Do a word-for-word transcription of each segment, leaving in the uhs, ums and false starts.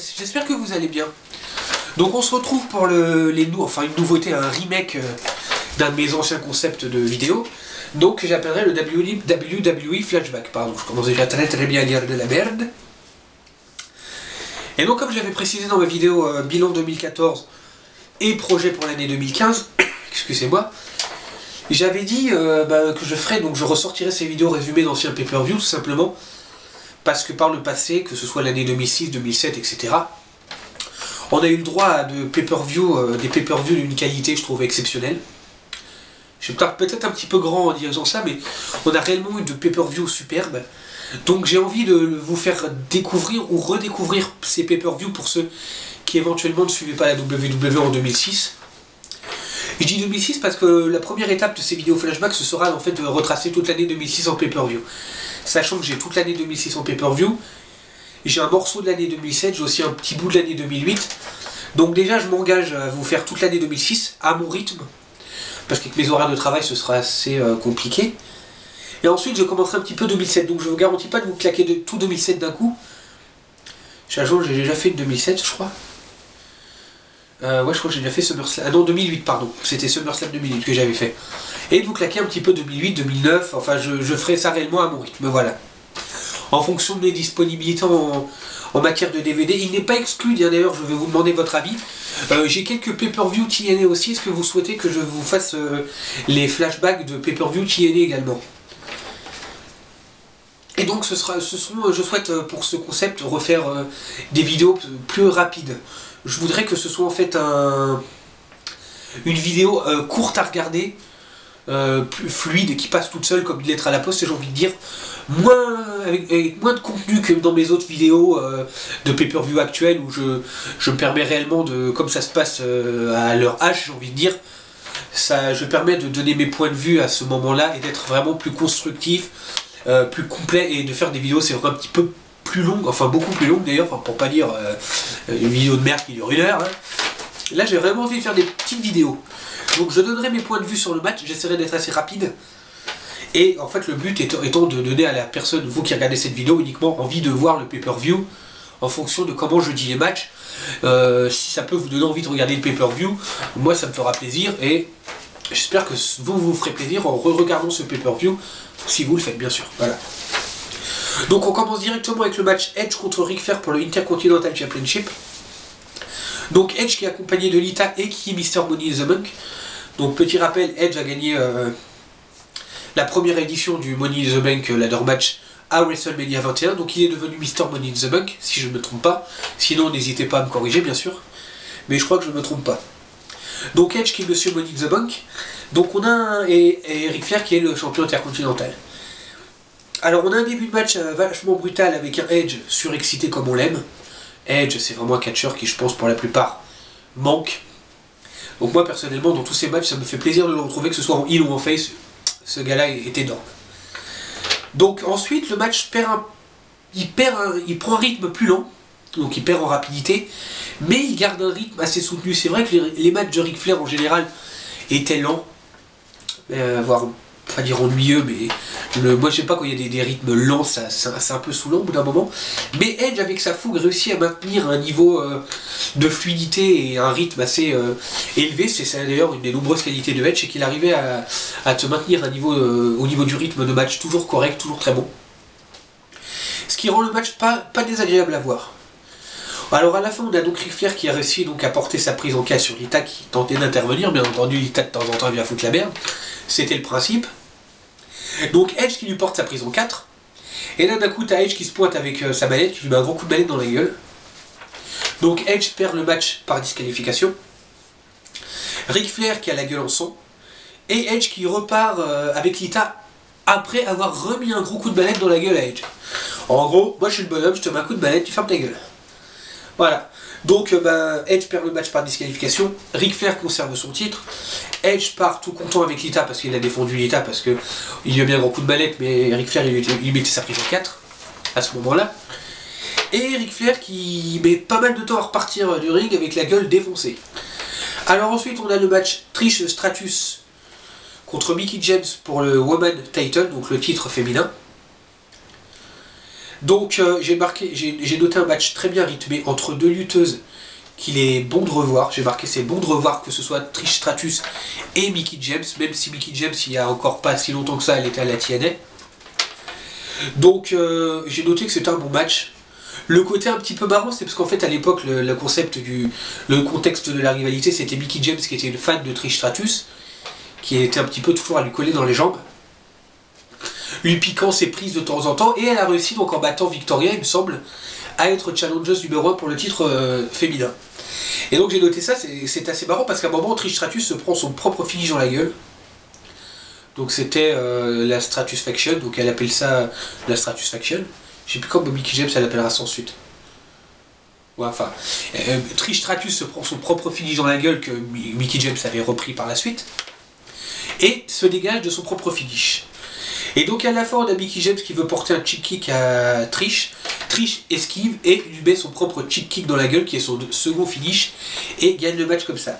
podcast. J'espère que vous allez bien. Donc on se retrouve pour le, les nou enfin une nouveauté, un remake euh, d'un de mes anciens concepts de vidéo. Donc j'appellerai le W W E Flashback. Pardon, je commence déjà très très bien à lire de la merde. Et donc comme j'avais précisé dans ma vidéo euh, bilan deux mille quatorze et projet pour l'année deux mille quinze, excusez-moi, j'avais dit euh, bah, que je ferais, donc je ressortirai ces vidéos résumées d'anciens pay-per-view tout simplement. Parce que par le passé, que ce soit l'année deux mille six, deux mille sept, et cetera, on a eu le droit à de pay-per-view, euh, des pay-per-view d'une qualité, je trouve, exceptionnelle. Je suis peut-être un petit peu grand en disant ça, mais on a réellement eu de pay-per-view superbes. Donc j'ai envie de vous faire découvrir ou redécouvrir ces pay-per-view pour ceux qui éventuellement ne suivaient pas la W W E en deux mille six. Je dis deux mille six parce que la première étape de ces vidéos flashback, ce sera en fait de retracer toute l'année deux mille six en pay-per-view. Sachant que j'ai toute l'année deux mille six en pay-per-view, j'ai un morceau de l'année deux mille sept, j'ai aussi un petit bout de l'année deux mille huit. Donc déjà je m'engage à vous faire toute l'année deux mille six à mon rythme, parce qu'avec mes horaires de travail ce sera assez euh, compliqué. Et ensuite je commencerai un petit peu deux mille sept, donc je ne vous garantis pas de vous claquer de tout deux mille sept d'un coup. J'ajoute, j'ai déjà fait une deux mille sept je crois. Euh, ouais, je crois que j'ai déjà fait SummerSlam. Ah non, deux mille huit, pardon. C'était SummerSlam deux mille huit que j'avais fait. Et de vous claquer un petit peu deux mille huit, deux mille neuf. Enfin, je, je ferai ça réellement à mon rythme. Voilà. En fonction de mes disponibilités en, en matière de D V D. Il n'est pas exclu, d'ailleurs, je vais vous demander votre avis. Euh, j'ai quelques pay-per-view T N A aussi. Est-ce que vous souhaitez que je vous fasse euh, les flashbacks de pay-per-view T N A également? Et donc, ce sera, ce seront, je souhaite pour ce concept refaire euh, des vidéos plus rapides. Je voudrais que ce soit en fait un, une vidéo euh, courte à regarder, euh, plus fluide, qui passe toute seule comme une lettre à la poste, j'ai envie de dire, moins, avec, avec moins de contenu que dans mes autres vidéos euh, de pay-per-view actuelles, où je, je me permets réellement de, comme ça se passe euh, à l'heure H, j'ai envie de dire, ça, je permets de donner mes points de vue à ce moment-là et d'être vraiment plus constructif, euh, plus complet, et de faire des vidéos, c'est vraiment un petit peu plus longue, enfin beaucoup plus longue d'ailleurs, pour pas dire euh, une vidéo de merde qui dure une heure. Hein. Là j'ai vraiment envie de faire des petites vidéos. Donc je donnerai mes points de vue sur le match, j'essaierai d'être assez rapide. Et en fait le but étant de donner à la personne, vous qui regardez cette vidéo, uniquement envie de voir le pay-per-view en fonction de comment je dis les matchs. Euh, si ça peut vous donner envie de regarder le pay-per-view, moi ça me fera plaisir et j'espère que vous vous ferez plaisir en re-regardant ce pay-per-view, si vous le faites bien sûr. Voilà. Donc on commence directement avec le match Edge contre Ric Flair pour le Intercontinental Championship. Donc Edge qui est accompagné de Lita et qui est Mister Money in the Bank. Donc petit rappel, Edge a gagné euh, la première édition du Money in the Bank euh, ladder match à WrestleMania vingt et un. Donc il est devenu Mister Money in the Bank, si je ne me trompe pas. Sinon n'hésitez pas à me corriger bien sûr. Mais je crois que je ne me trompe pas. Donc Edge qui est Monsieur Money in the Bank. Donc on a un, et, et Ric Flair qui est le champion intercontinental. Alors on a un début de match vachement brutal avec un Edge surexcité comme on l'aime. Edge c'est vraiment un catcheur qui je pense pour la plupart manque. Donc moi personnellement dans tous ces matchs ça me fait plaisir de le retrouver, que ce soit en heel ou en face, ce gars là est énorme. Donc ensuite le match perd un... Il, perd un... il prend un rythme plus lent, donc il perd en rapidité, mais il garde un rythme assez soutenu. C'est vrai que les... les matchs de Ric Flair en général étaient lents, euh, voire... pas dire ennuyeux, mais le, moi je sais pas, quand il y a des, des rythmes lents, ça, ça, c'est un peu saoulant au bout d'un moment. Mais Edge, avec sa fougue, réussit à maintenir un niveau euh, de fluidité et un rythme assez euh, élevé. C'est d'ailleurs une des nombreuses qualités de Edge, c'est qu'il arrivait à, à te maintenir un niveau, euh, au niveau du rythme de match toujours correct, toujours très bon. Ce qui rend le match pas, pas désagréable à voir. Alors à la fin, on a donc Ric Flair qui a réussi donc à porter sa prise en casse sur Lita qui tentait d'intervenir. Bien entendu, Lita de temps en temps vient foutre la merde. C'était le principe. Donc Edge qui lui porte sa prise en quatre. Et là d'un coup t'as Edge qui se pointe avec euh, sa mallette, qui lui met un grand coup de mallette dans la gueule. Donc Edge perd le match par disqualification. Ric Flair qui a la gueule en sang. Et Edge qui repart euh, avec Lita après avoir remis un gros coup de mallette dans la gueule à Edge. En gros, moi je suis le bonhomme, je te mets un coup de mallette, tu fermes ta gueule. Voilà. Donc euh, bah, Edge perd le match par disqualification, Ric Flair conserve son titre, Edge part tout content avec Lita parce qu'il a défendu Lita parce qu'il lui a bien un gros coup de mallette, mais Ric Flair il, il mettait sa prise en quatre à ce moment-là. Et Ric Flair qui met pas mal de temps à repartir du ring avec la gueule défoncée. Alors ensuite on a le match Trish Stratus contre Mickie James pour le Woman Title, donc le titre féminin. Donc euh, j'ai marqué, j'ai noté un match très bien rythmé entre deux lutteuses qu'il est bon de revoir. J'ai marqué c'est bon de revoir, que ce soit Trish Stratus et Mickie James, même si Mickie James il n'y a encore pas si longtemps que ça elle était à la T N A. Donc euh, j'ai noté que c'était un bon match. Le côté un petit peu marrant, c'est parce qu'en fait à l'époque le, le concept du le contexte de la rivalité, c'était Mickie James qui était une fan de Trish Stratus, qui était un petit peu toujours à lui coller dans les jambes, lui piquant ses prises de temps en temps, et elle a réussi donc en battant Victoria, il me semble, à être challengeuse numéro un pour le titre euh, féminin. Et donc j'ai noté ça, c'est assez marrant parce qu'à un moment Trish Stratus se prend son propre finish dans la gueule. Donc c'était euh, la Stratus Faction, donc elle appelle ça la Stratus Faction. Je sais plus quand Mickie James elle appellera sans suite. Ouais, enfin, euh, Trish Stratus se prend son propre finish dans la gueule que Mickie James avait repris par la suite, et se dégage de son propre finish. Et donc à la fin, on a Mickie James qui veut porter un cheap kick à Trish. Trish esquive et lui met son propre cheap kick dans la gueule, qui est son second finish, et gagne le match comme ça.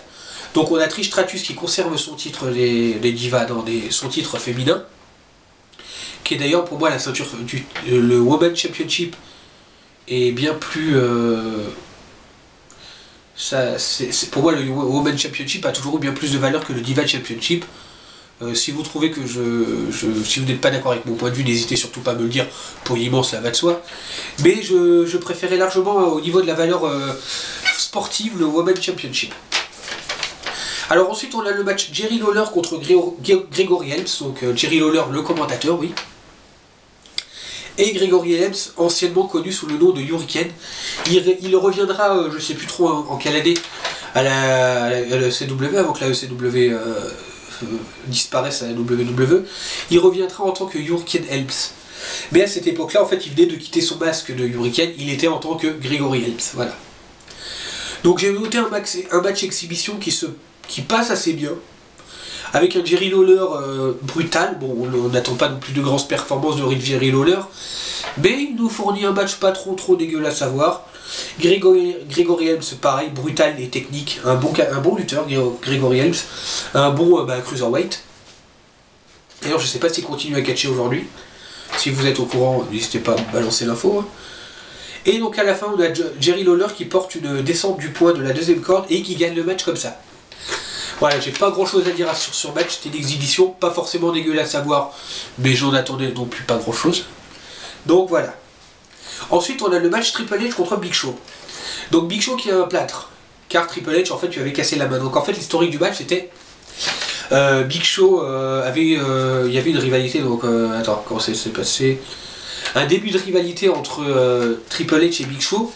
Donc on a Trish Stratus qui conserve son titre des, des divas, dans des, son titre féminin, qui est d'ailleurs pour moi la ceinture du le Women's Championship est bien plus... Euh, ça, c'est, pour moi le Women's Championship a toujours eu bien plus de valeur que le Diva Championship. Euh, si vous trouvez que je, je si vous n'êtes pas d'accord avec mon point de vue, n'hésitez surtout pas à me le dire, poliment, ça va de soi. Mais je, je préférais largement euh, au niveau de la valeur euh, sportive le Women's Championship. Alors ensuite on a le match Jerry Lawler contre Gregory Helms, donc euh, Jerry Lawler le commentateur, oui. Et Gregory Helms, anciennement connu sous le nom de Hurricane. Il, il reviendra, euh, je sais plus trop en, en quelle année, à la, à la E C W, avant que la E C W... Euh, Euh, disparaissent à la W W E, il reviendra en tant que Hurricane Helms. Mais à cette époque-là, en fait, il venait de quitter son masque de Hurricane, il était en tant que Gregory Helms, voilà. Donc j'ai noté un match, un match exhibition qui, se, qui passe assez bien, avec un Jerry Lawler euh, brutal, bon, on n'attend pas non plus de grandes performances de Jerry Lawler, mais il nous fournit un match pas trop trop dégueulasse à voir. Gregory, Gregory Helms, pareil, brutal et technique, un bon, un bon lutteur, Gregory Helms, un bon bah, cruiserweight. D'ailleurs, je ne sais pas s'il continue à catcher aujourd'hui. Si vous êtes au courant, n'hésitez pas à balancer l'info. Hein. Et donc à la fin, on a Jerry Lawler qui porte une descente du poing de la deuxième corde et qui gagne le match comme ça. Voilà, j'ai pas grand chose à dire sur ce match, c'était une exhibition, pas forcément dégueulasse à voir, mais j'en attendais non plus pas grand chose. Donc voilà. Ensuite, on a le match Triple H contre Big Show. Donc Big Show qui a un plâtre, car Triple H, en fait, lui avait cassé la main. Donc en fait, l'historique du match, c'était... Euh, Big Show euh, avait... Euh, il y avait une rivalité, donc... Euh, attends, comment ça s'est passé? Un début de rivalité entre euh, Triple H et Big Show.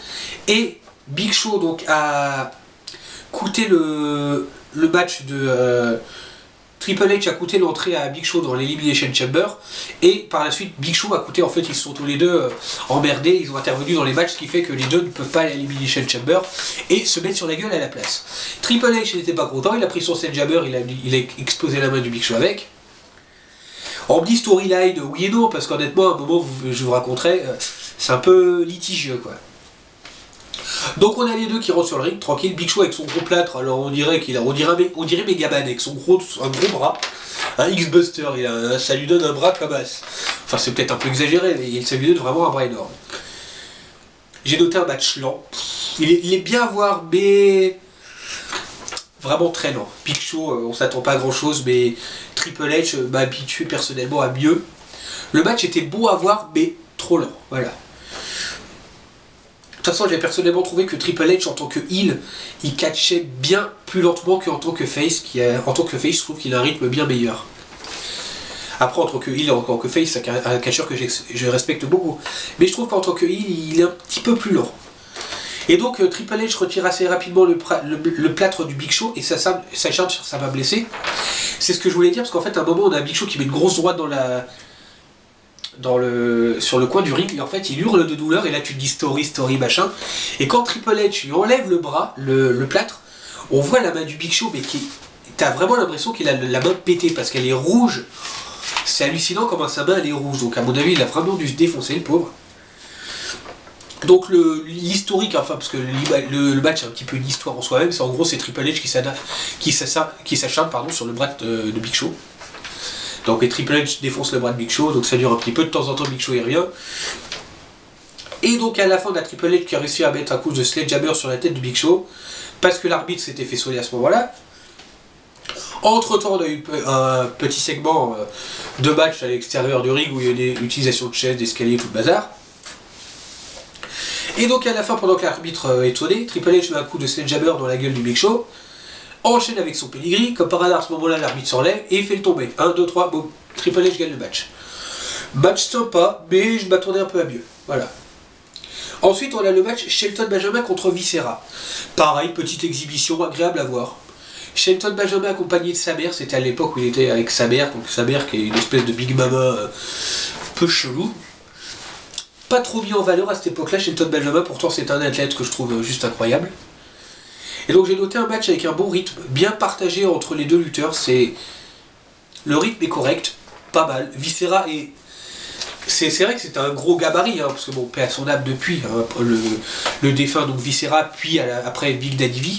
Et Big Show, donc, a coûté le, le match de... Euh, Triple H a coûté l'entrée à Big Show dans l'Elimination Chamber, et par la suite Big Show a coûté, en fait ils sont tous les deux emmerdés, ils ont intervenu dans les matchs, ce qui fait que les deux ne peuvent pas aller à l'Elimination Chamber et se mettre sur la gueule à la place. Triple H n'était pas content, il a pris son Sledgehammer, il a, il a explosé la main du Big Show avec. En petit storyline, oui et non, parce qu'honnêtement à un moment je vous raconterai, c'est un peu litigieux quoi. Donc on a les deux qui rentrent sur le ring, tranquille, Big Show avec son gros plâtre, alors on dirait qu'il a, on dirait, on dirait Megaman avec son gros, un gros bras, un X-Buster, il a, ça lui donne un bras comme as. Enfin c'est peut-être un peu exagéré, mais ça lui donne vraiment un bras énorme. J'ai noté un match lent, il est, il est bien à voir, mais vraiment très lent. Big Show, on s'attend pas à grand chose, mais Triple H m'a habitué personnellement à mieux. Le match était beau à voir, mais trop lent, voilà. De toute façon, j'ai personnellement trouvé que Triple H en tant que heel, il catchait bien plus lentement qu'en tant que face. Qui a, en tant que face, je trouve qu'il a un rythme bien meilleur. Après, en tant que heel, en tant que face, c'est un catcheur que je respecte beaucoup. Mais je trouve qu'en tant que heel, il est un petit peu plus lent. Et donc, Triple H retire assez rapidement le, le, le plâtre du Big Show et ça s'acharne sur sa main blessée. C'est ce que je voulais dire, parce qu'en fait, à un moment, on a un Big Show qui met une grosse droite dans la... Dans le, sur le coin du ring, et en fait il hurle de douleur, et là tu te dis story, story, machin. Et quand Triple H lui enlève le bras, le, le plâtre, on voit la main du Big Show, mais qui t'as vraiment l'impression qu'il a la main pétée parce qu'elle est rouge. C'est hallucinant comment sa main elle est rouge, donc à mon avis il a vraiment dû se défoncer le pauvre. Donc l'historique, enfin, parce que le, le match est un petit peu une histoire en soi-même, c'est en gros c'est Triple H qui s'acharne pardon sur le bras de, de Big Show. Donc et Triple H défonce le bras de Big Show, donc ça dure un petit peu, de temps en temps Big Show il revient. Et donc à la fin, on a Triple H qui a réussi à mettre un coup de Sledgehammer sur la tête du Big Show, parce que l'arbitre s'était fait sauter à ce moment-là. Entre temps, on a eu un petit segment de match à l'extérieur du ring où il y a eu des utilisations de chaises, d'escaliers, tout le bazar. Et donc à la fin, pendant que l'arbitre est sonné, Triple H met un coup de Sledgehammer dans la gueule du Big Show, enchaîne avec son pedigree, comme par hasard à ce moment-là l'arbitre s'enlève et fait le tomber. un, deux, trois, boum, Triple H gagne le match. Match sympa, mais je m'attendais un peu à mieux, voilà. Ensuite on a le match Shelton Benjamin contre Viscera. Pareil, petite exhibition agréable à voir. Shelton Benjamin accompagné de sa mère, c'était à l'époque où il était avec sa mère, donc sa mère qui est une espèce de big mama euh, peu chelou. Pas trop mis en valeur à cette époque-là, Shelton Benjamin, pourtant c'est un athlète que je trouve juste incroyable. Et donc j'ai noté un match avec un bon rythme, bien partagé entre les deux lutteurs, c'est... Le rythme est correct, pas mal. Viscera est... C'est vrai que c'est un gros gabarit, hein, parce que bon, paix à son âme depuis, hein, le, le défunt, donc Viscera, puis à la, après Big Daddy V.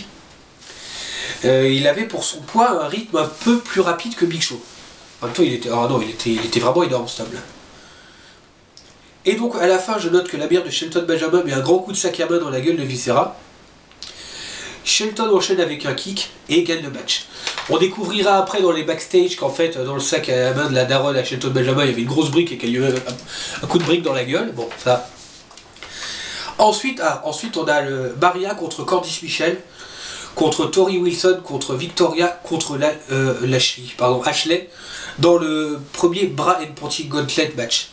Euh, il avait pour son poids un rythme un peu plus rapide que Big Show. En même temps, il était, oh non, il était, il était vraiment énorme, ce table. Et donc, à la fin, je note que la bière de Shelton Benjamin met un grand coup de sac à main dans la gueule de Viscera. Shelton enchaîne avec un kick et gagne le match. On découvrira après dans les backstage qu'en fait, dans le sac à la main de la daronne à Shelton Benjamin, il y avait une grosse brique et qu'elle lui avait un coup de brique dans la gueule. Bon, ça. Ensuite, ah, ensuite on a le Maria contre Candice Michelle, contre Torrie Wilson, contre Victoria, contre la, euh, Ashley, pardon, Ashley, dans le premier Bra and Panties Gauntlet match.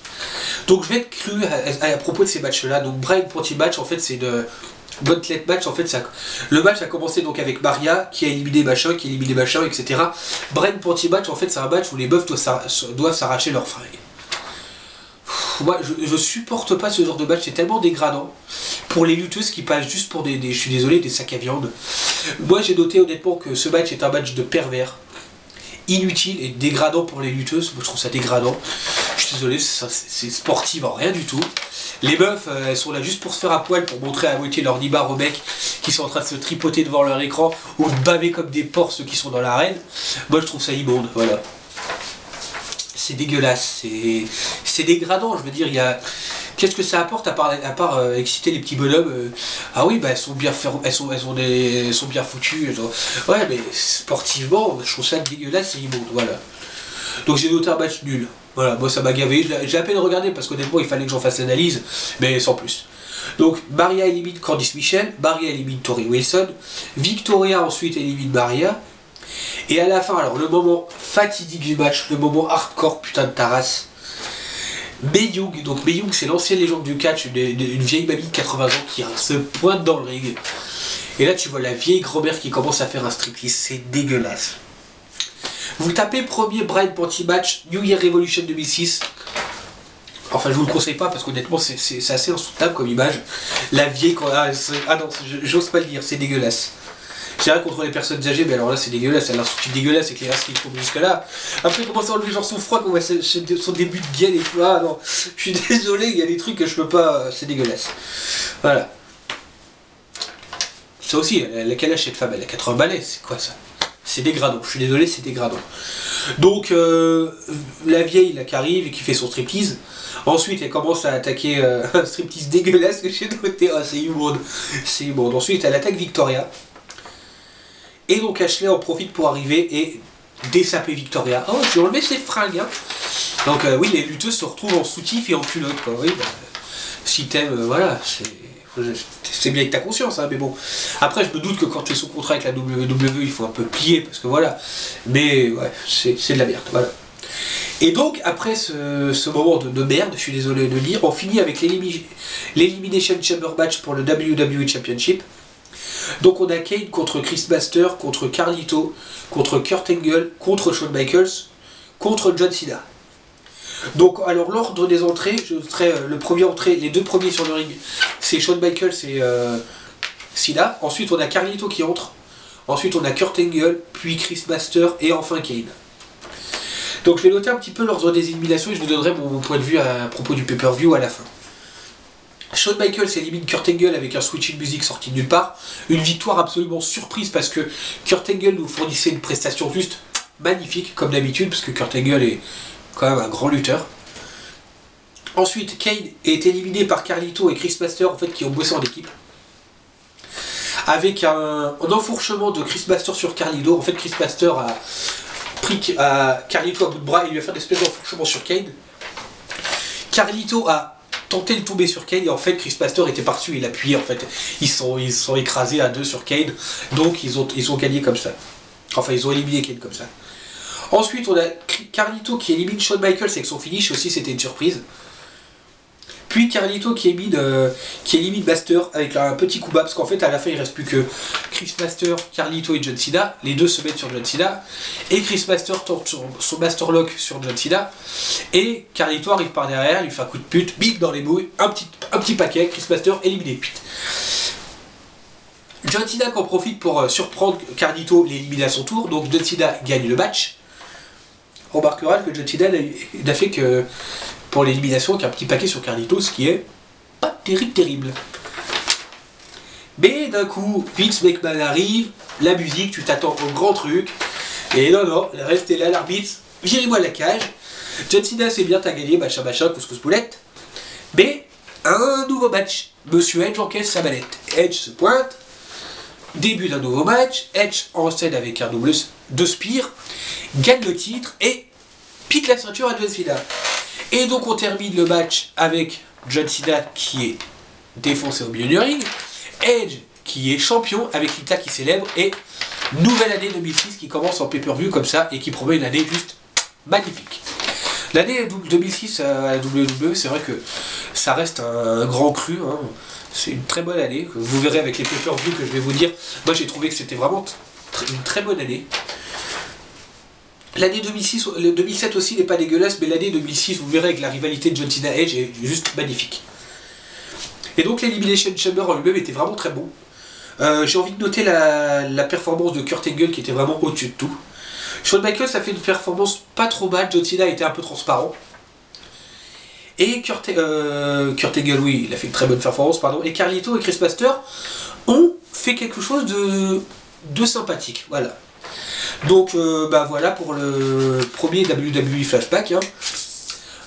Donc je vais être cru à, à, à propos de ces matchs-là. Donc Bra and Panties match, en fait, c'est de... Gauntlet match, en fait, ça... le match a commencé donc avec Maria qui a éliminé machin, qui a éliminé machin, et cetera. Bra and Panties match, en fait, c'est un match où les bœufs doivent s'arracher leurs fringues. Moi, je, je supporte pas ce genre de match, c'est tellement dégradant pour les lutteuses qui passent juste pour des, des je suis désolé, des sacs à viande. Moi, j'ai noté honnêtement que ce match est un match de pervers, inutile et dégradant pour les lutteuses. Moi, je trouve ça dégradant. Je suis désolé, c'est sportif en rien du tout. Les meufs, elles sont là juste pour se faire à poil, pour montrer à moitié leur nibar aux mecs qui sont en train de se tripoter devant leur écran ou de baver comme des porcs ceux qui sont dans l'arène. Moi, je trouve ça immonde, voilà. C'est dégueulasse, c'est dégradant, je veux dire, il y a... Qu'est-ce que ça apporte à part, à part euh, exciter les petits bonhommes euh... Ah oui, bah, elles sont bien, fer... elles sont, elles sont des... elles sont bien foutues. Elles sont... Ouais, mais sportivement, je trouve ça dégueulasse et immonde, voilà. Donc j'ai noté un match nul. Voilà, moi ça m'a gavé, j'ai à peine regardé parce qu'honnêtement il fallait que j'en fasse l'analyse, mais sans plus. Donc Maria élimine Candice Michelle, Maria élimine Torrie Wilson, Victoria ensuite élimine Maria, et à la fin, alors le moment fatidique du match, le moment hardcore putain de tarasse, Mae Young, donc Mae Young c'est l'ancienne légende du catch, une, une, une vieille mamie de quatre-vingts ans qui se pointe dans le ring, et là tu vois la vieille grand-mère qui commence à faire un striptease, c'est dégueulasse. Vous tapez premier Bra and Panties match New Year Revolution deux mille six. Enfin, je vous le conseille pas parce qu'honnêtement, c'est assez insoutenable comme image. La vieille. Ah, ah non, j'ose pas le dire, c'est dégueulasse. J'ai rien contre les personnes âgées, mais alors là, c'est dégueulasse. Elle a un soutien dégueulasse avec les races qui tombent jusque-là. Après, commencer à enlever genre son froid, qu'on voit son début de gueule et tout. Ah non, je suis désolé, il y a des trucs que je peux pas. C'est dégueulasse. Voilà. Ça aussi, la calèche, cette femme, elle a quatre-vingts balais, c'est quoi ça? C'est dégradant, je suis désolé, c'est dégradant. Donc, euh, la vieille là qui arrive et qui fait son striptease. Ensuite, elle commence à attaquer euh, un striptease dégueulasse que j'ai noté. Ah, c'est immonde. C'est immonde. Ensuite, elle attaque Victoria. Et donc, Ashley en profite pour arriver et dessaper Victoria. Oh, j'ai enlevé ses fringues. Hein. Donc, euh, oui, les lutteuses se retrouvent en soutif et en culotte. Quoi. Oui, bah, si t'aimes, euh, voilà, c'est... C'est bien avec ta conscience, hein, mais bon. Après, je me doute que quand tu es sous contrat avec la W W E, il faut un peu plier, parce que voilà. Mais ouais, c'est de la merde, voilà. Et donc, après ce, ce moment de, de merde, je suis désolé de le dire, on finit avec l'Elimination Chamber Match pour le W W E Championship. Donc, on a Kane contre Chris Masters, contre Carlito, contre Kurt Angle, contre Shawn Michaels, contre John Cena. Donc, alors l'ordre des entrées, je serai euh, le premier entrée, les deux premiers sur le ring, c'est Shawn Michaels et euh, Cena. Ensuite, on a Carlito qui entre. Ensuite, on a Kurt Angle, puis Chris Master et enfin Kane. Donc, je vais noter un petit peu l'ordre des éliminations et je vous donnerai mon, mon point de vue à, à propos du pay-per-view à la fin. Shawn Michaels élimine Kurt Angle avec un switching music sorti de nulle part. Une victoire absolument surprise parce que Kurt Angle nous fournissait une prestation juste magnifique, comme d'habitude, parce que Kurt Angle est... quand même un grand lutteur. Ensuite, Kane est éliminé par Carlito et Chris Masters, en fait, qui ont bossé en équipe. Avec un, un enfourchement de Chris Masters sur Carlito. En fait, Chris Masters a pris à Carlito à bout de bras et lui a fait une espèce d'enfourchement sur Kane. Carlito a tenté de tomber sur Kane et en fait Chris Masters était parti, il appuyait en fait. Ils sont, ils sont écrasés à deux sur Kane, donc ils ont, ils ont gagné comme ça. Enfin, ils ont éliminé Kane comme ça. Ensuite, on a Carlito qui élimine Shawn Michaels avec son finish, aussi c'était une surprise. Puis Carlito qui élimine, euh, qui élimine Masters avec un petit coup bas, parce qu'en fait à la fin il ne reste plus que Chris Masters, Carlito et John Cena. Les deux se mettent sur John Cena. Et Chris Masters tente son, son Masterlock sur John Cena. Et Carlito arrive par derrière, il lui fait un coup de pute, bip dans les bouilles, un petit, un petit paquet, Chris Masters éliminé. Pute. John Cena en profite pour euh, surprendre Carlito, l'élimine à son tour, donc John Cena gagne le match. On remarquera que John Cena n'a fait que pour l'élimination qu'un petit paquet sur Carlito, ce qui est pas terrible terrible. Mais d'un coup, Vince McMahon arrive, la musique, tu t'attends au grand truc, et non non, restez là l'arbitre, virez-moi la cage, John Cena c'est bien, t'as gagné, machin machin, couscous boulette, mais un nouveau match, Monsieur Edge encaisse sa mallette, Edge se pointe, début d'un nouveau match, Edge en scène avec un double de spire, gagne le titre et pique la ceinture à John Cena. Et donc on termine le match avec John Cena qui est défoncé au milieu du ring, Edge qui est champion avec Lita qui célèbre et nouvelle année deux mille six qui commence en pay-per-view comme ça et qui promet une année juste magnifique. L'année deux mille six à la W W E, c'est vrai que ça reste un grand cru, hein. C'est une très bonne année, que vous verrez avec les pay-per-view que je vais vous dire. Moi j'ai trouvé que c'était vraiment une très bonne année. L'année deux mille six, deux mille sept aussi n'est pas dégueulasse, mais l'année deux mille six, vous verrez avec la rivalité de John Cena Edge est juste magnifique. Et donc l'Elimination Chamber en lui-même était vraiment très bon. Euh, J'ai envie de noter la, la performance de Kurt Angle qui était vraiment au-dessus de tout. Shawn Michaels a fait une performance pas trop mal, John Cena était un peu transparent. Et Kurt, euh, Kurt Angle, oui, il a fait une très bonne performance, pardon. Et Carlito et Chris Masters ont fait quelque chose de, de sympathique, voilà. Donc euh, bah voilà pour le premier W W E Flashback. Hein.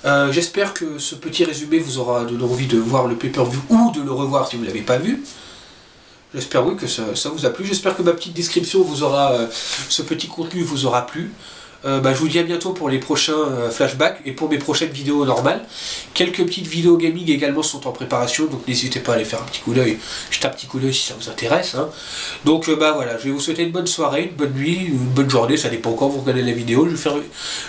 Euh, J'espère que ce petit résumé vous aura donné envie de voir le pay-per-view ou de le revoir si vous ne l'avez pas vu. J'espère oui que ça, ça vous a plu. J'espère que ma petite description vous aura, euh, ce petit contenu vous aura plu. Euh, bah, je vous dis à bientôt pour les prochains euh, flashbacks et pour mes prochaines vidéos normales. Quelques petites vidéos gaming également sont en préparation, donc n'hésitez pas à aller faire un petit coup d'œil. Jetez un petit coup d'œil si ça vous intéresse. Hein. Donc euh, bah voilà, je vais vous souhaiter une bonne soirée, une bonne nuit, une bonne journée, ça dépend quand vous regardez la vidéo. Je, vais faire,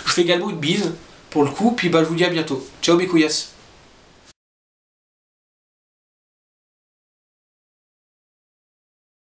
je fais également une bise pour le coup, puis bah, je vous dis à bientôt. Ciao mes couillasses.